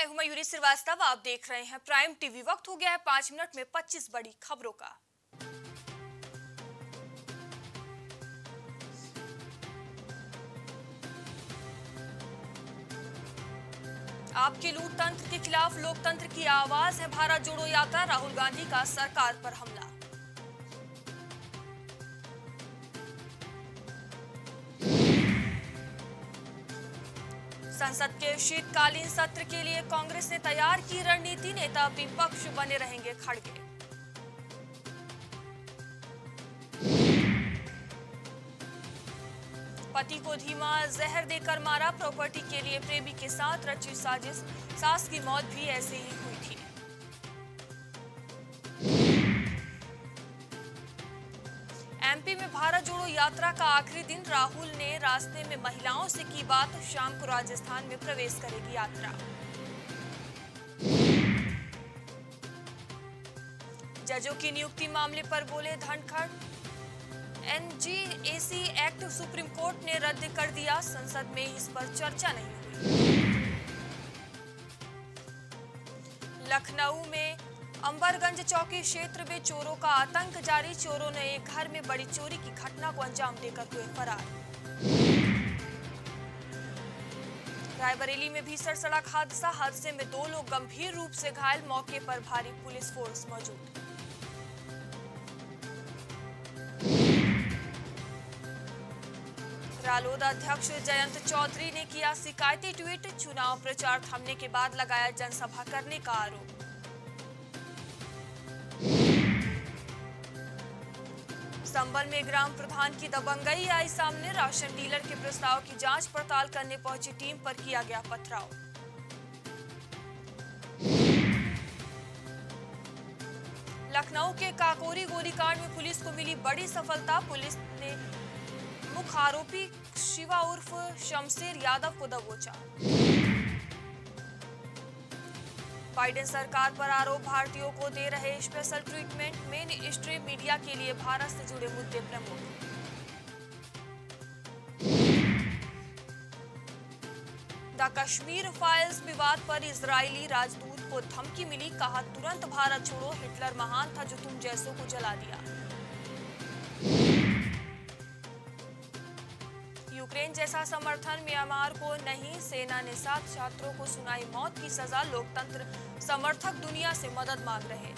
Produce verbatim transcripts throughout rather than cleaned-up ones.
मैं हूं यूरी श्रीवास्तव, आप देख रहे हैं प्राइम टीवी। वक्त हो गया है पांच मिनट में पच्चीस बड़ी खबरों का। आपके लूटतंत्र के खिलाफ लोकतंत्र की आवाज है भारत जोड़ो यात्रा, राहुल गांधी का सरकार पर हमला। संसद के शीतकालीन सत्र के लिए कांग्रेस ने तैयार की रणनीति, नेता विपक्ष बने रहेंगे खड़गे। पति को धीमा जहर देकर मारा, प्रॉपर्टी के लिए प्रेमी के साथ रची साजिश, सास की मौत भी ऐसे ही हुई थी। एमपी में भारत जोड़ो यात्रा का आखिरी दिन, राहुल ने रास्ते में महिलाओं से की बात, शाम को राजस्थान में प्रवेश करेगी यात्रा। जजों की नियुक्ति मामले पर बोले Dhankhar, NJAC act supreme court ने रद्द कर दिया, संसद में इस पर चर्चा नहीं हुई। लखनऊ में अंबरगंज चौकी क्षेत्र में चोरों का आतंक जारी, चोरों ने एक घर में बड़ी चोरी की घटना को अंजाम देकर हुए फरार। रायबरेली में भीषण सड़क हादसा, हादसे में दो लोग गंभीर रूप से घायल, मौके पर भारी पुलिस फोर्स मौजूद। रालोद अध्यक्ष जयंत चौधरी ने किया शिकायती ट्वीट, चुनाव प्रचार थमने के बाद लगाया जनसभा करने का आरोप। संबल में ग्राम प्रधान की दबंगई आई सामने, राशन डीलर के प्रस्ताव की जांच पड़ताल करने पहुंची टीम पर किया गया पथराव। लखनऊ के काकोरी गोलीकांड में पुलिस को मिली बड़ी सफलता, पुलिस ने मुख्य आरोपी शिवा उर्फ शमशेर यादव को दबोचा। बाइडेन सरकार पर आरोप, भारतीयों को दे रहे special treatment, mainstream media के लिए भारत से जुड़े मुद्दे प्रमुख। द कश्मीर फाइल्स विवाद पर इजरायली राजदूत को धमकी मिली, कहा तुरंत भारत छोड़ो, हिटलर महान था जो तुम जैसों को जला दिया। यूक्रेन जैसा समर्थन म्यांमार को नहीं, सेना ने सात छात्रों को सुनाई मौत की सजा, लोकतंत्र समर्थक दुनिया से मदद मांग रहे।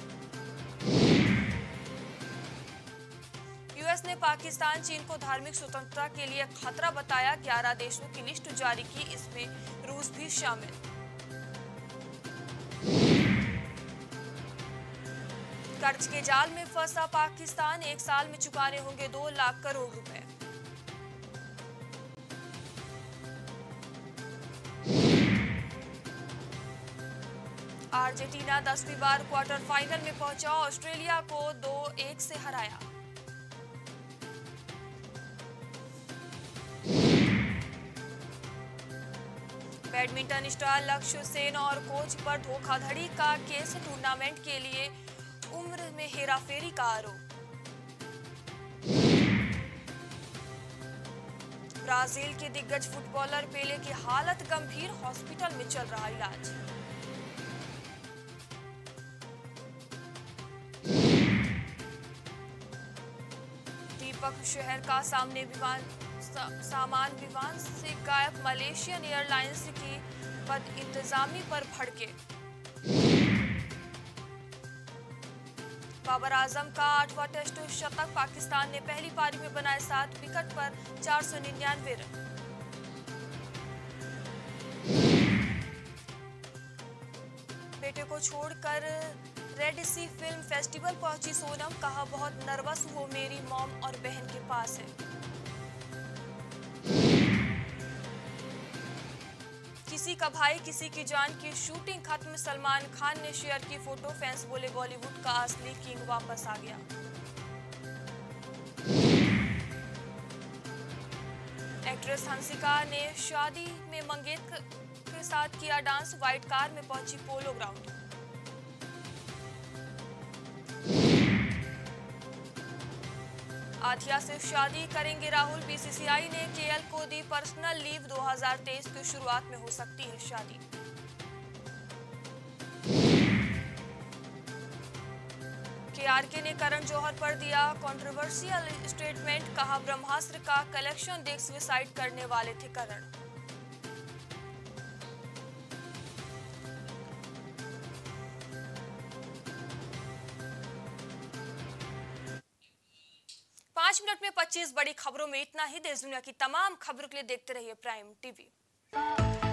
यूएस ने पाकिस्तान चीन को धार्मिक स्वतंत्रता के लिए खतरा बताया, ग्यारह देशों की लिस्ट जारी की, इसमें रूस भी शामिल। कर्ज के जाल में फंसा पाकिस्तान, एक साल में चुकाने होंगे दो लाख करोड़ रुपए। अर्जेंटीना दसवीं बार क्वार्टर फाइनल में पहुंचा, ऑस्ट्रेलिया को दो एक से हराया। बैडमिंटन स्टार लक्ष्य सेन और कोच पर धोखाधड़ी का केस, टूर्नामेंट के लिए उम्र में हेराफेरी का आरोप। ब्राजील के दिग्गज फुटबॉलर पेले की हालत गंभीर, हॉस्पिटल में चल रहा इलाज। शहर का सामने विमान सा, सामान विमान से गायब, मलेशियन एयरलाइंस की बदइंतजामी पर भड़के। बाबर आजम का आठवां टेस्ट शतक, पाकिस्तान ने पहली पारी में बनाए सात विकेट पर चार सौ निन्यानवे रन। बेटे को छोड़कर रेड सी फिल्म फेस्टिवल पहुंची सोनम, कहा बहुत नर्वस हूं, मेरी मॉम और बहन के पास है। किसी का भाई किसी की जान की शूटिंग खत्म, सलमान खान ने शेयर की फोटो, फैंस बोले बॉलीवुड का असली किंग वापस आ गया। एक्ट्रेस हंसिका ने शादी में मंगेशकर के साथ किया डांस, व्हाइट कार में पहुंची पोलो ग्राउंड। आधिया से शादी करेंगे राहुल, बीसीसीआई ने के.एल. एल को दी पर्सनल लीव, दो हजार तेईस की शुरुआत में हो सकती है शादी। के.आर.के ने करण जौहर पर दिया कंट्रोवर्शियल स्टेटमेंट, कहा ब्रह्मास्त्र का कलेक्शन देख सुसाइड करने वाले थे करण। पांच मिनट में पच्चीस बड़ी खबरों में इतना ही। देश दुनिया की तमाम खबरों के लिए देखते रहिए प्राइम टीवी।